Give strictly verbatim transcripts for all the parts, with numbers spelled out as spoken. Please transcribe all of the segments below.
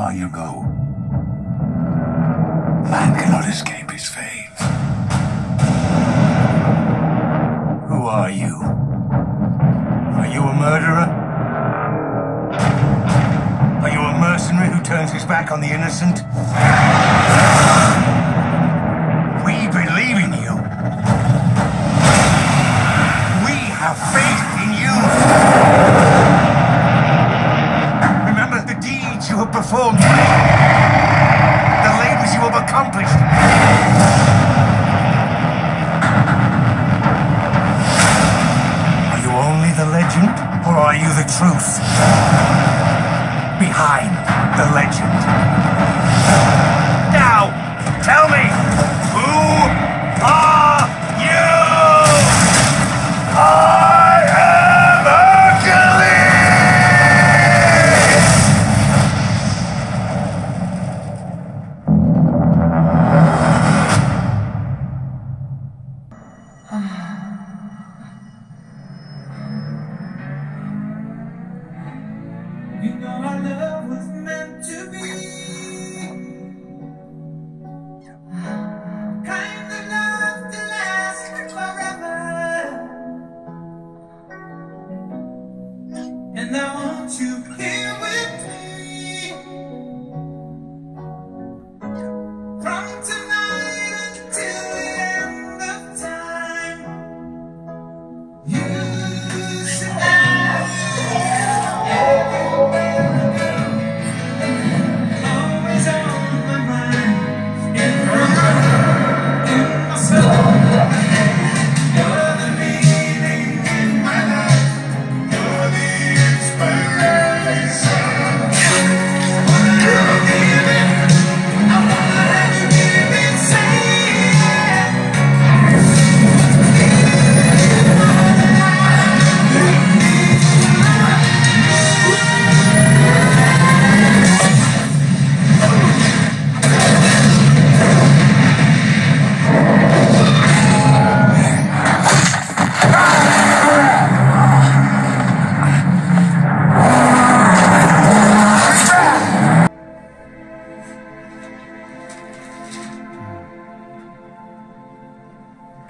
far you go. Man cannot escape his fate. Who are you? Are you a murderer? Are you a mercenary who turns his back on the innocent? We believe in you. We have faith in you. Remember the deeds you have performed, the labors you have accomplished. The legend, or are you the truth? Behind the legend. Now, tell me, who are you? I am Hercules! You know our love was meant to be. Kind enough to last forever. And I want you here with me. From tonight until the end of time. You should have.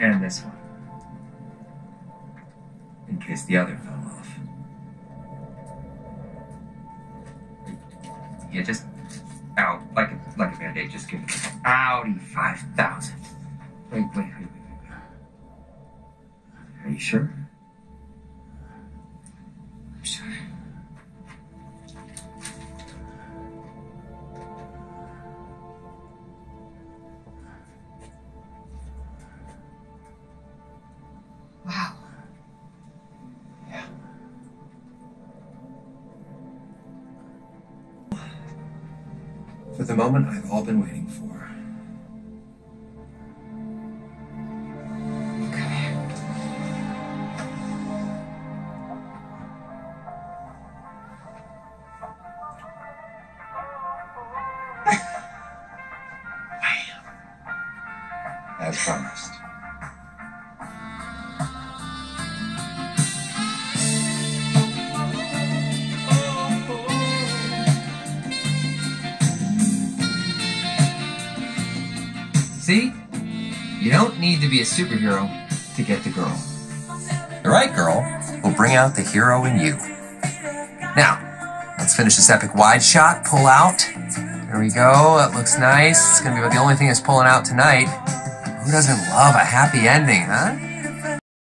And this one, in case the other fell off. Yeah, just, ow, like a, like a Band-Aid, just give me an Audi five thousand. Wait, wait, wait, wait, wait. Are you sure? I'm sure. Wow. Yeah. For the moment I've all been waiting for. Come here. Bam. As promised. See? You don't need to be a superhero to get the girl. The right girl will bring out the hero in you. Now, let's finish this epic wide shot. Pull out. There we go. That looks nice. It's going to be about the only thing that's pulling out tonight. Who doesn't love a happy ending, huh?